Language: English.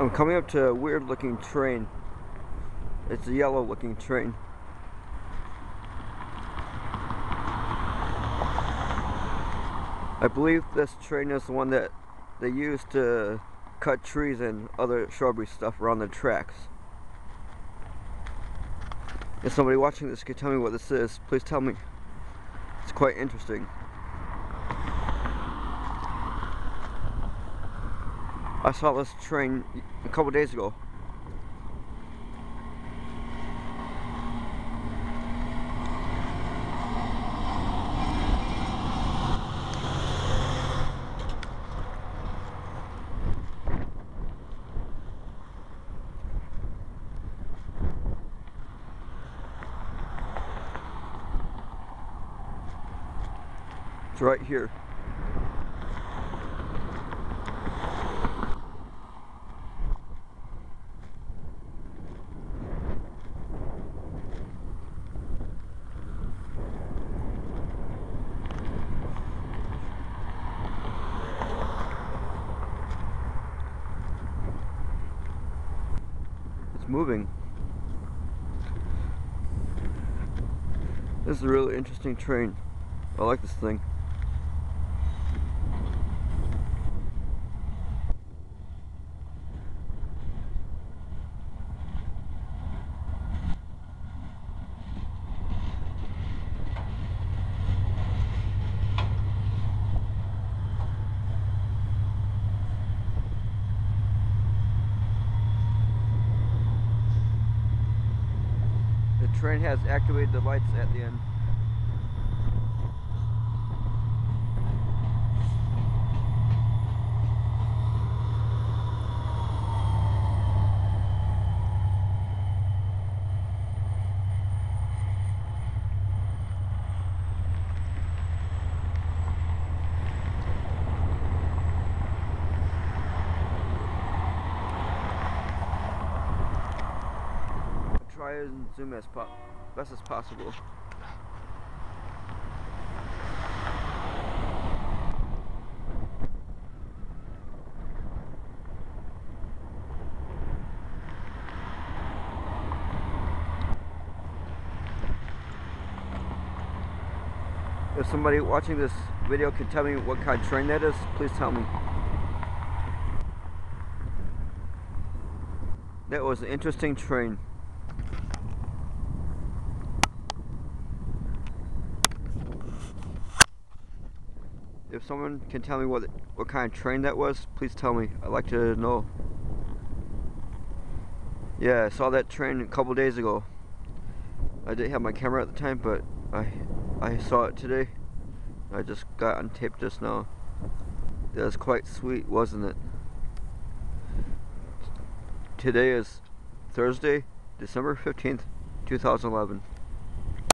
I'm coming up to a weird looking train. It's a yellow looking train. I believe this train is the one that they use to cut trees and other shrubbery stuff around the tracks. If somebody watching this could tell me what this is, please tell me. It's quite interesting. I saw this train a couple days ago. It's right here. Moving. This is a really interesting train. I like this thing. The train has activated the lights at the end. Try and zoom as best as possible. If somebody watching this video can tell me what kind of train that is, please tell me. That was an interesting train. If someone can tell me what kind of train that was, please tell me. I'd like to know. Yeah, I saw that train a couple days ago. I didn't have my camera at the time, but I saw it today. I just got on tape just now. That was quite sweet, wasn't it? Today is Thursday, December 15th, 2011.